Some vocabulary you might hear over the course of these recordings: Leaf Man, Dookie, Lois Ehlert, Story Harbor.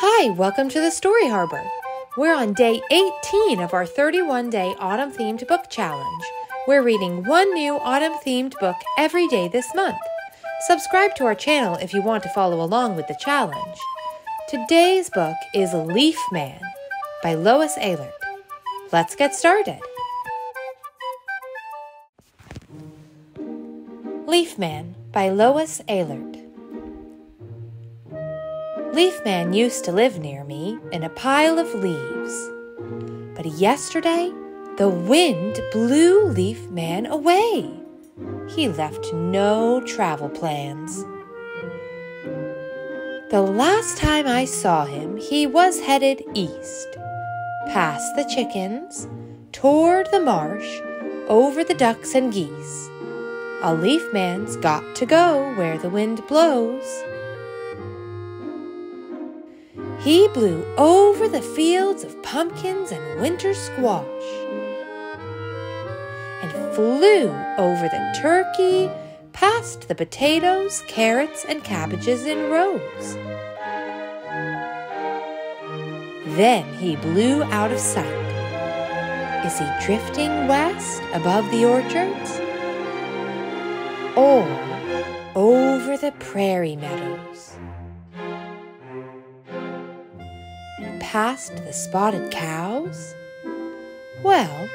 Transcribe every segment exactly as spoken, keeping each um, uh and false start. Hi, welcome to the Story Harbor. We're on day eighteen of our thirty-one day autumn-themed book challenge. We're reading one new autumn-themed book every day this month. Subscribe to our channel if you want to follow along with the challenge. Today's book is Leaf Man by Lois Ehlert. Let's get started. Leaf Man by Lois Ehlert. Leaf Man used to live near me in a pile of leaves. But yesterday, the wind blew Leaf Man away. He left no travel plans. The last time I saw him, he was headed east, past the chickens, toward the marsh, over the ducks and geese. A leaf man's got to go where the wind blows. He blew over the fields of pumpkins and winter squash, and flew over the turkey, past the potatoes, carrots, and cabbages in rows. Then he blew out of sight. Is he drifting west above the orchards, or over the prairie meadows? Past the spotted cows? Well,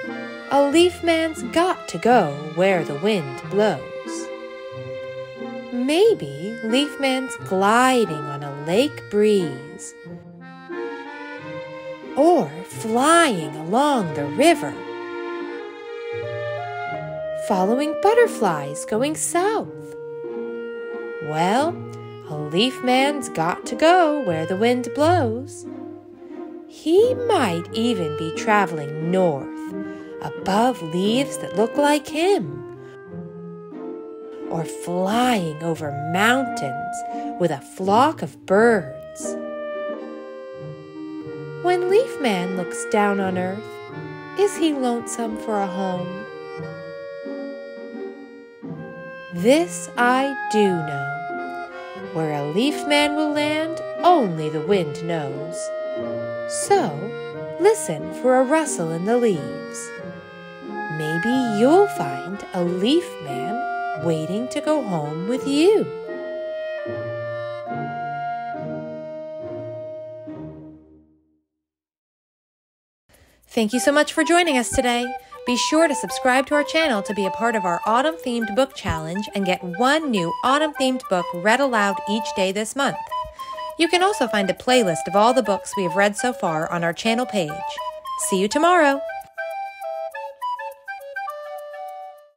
a leaf man's got to go where the wind blows. Maybe leaf man's gliding on a lake breeze, or flying along the river, following butterflies going south. Well, a leaf man's got to go where the wind blows. He might even be traveling north, above leaves that look like him, or flying over mountains with a flock of birds. When Leaf Man looks down on earth, is he lonesome for a home? This I do know. Where a leaf man will land, only the wind knows. So, listen for a rustle in the leaves. Maybe you'll find a leaf man waiting to go home with you. Thank you so much for joining us today. Be sure to subscribe to our channel to be a part of our autumn-themed book challenge and get one new autumn-themed book read aloud each day this month. You can also find a playlist of all the books we have read so far on our channel page. See you tomorrow!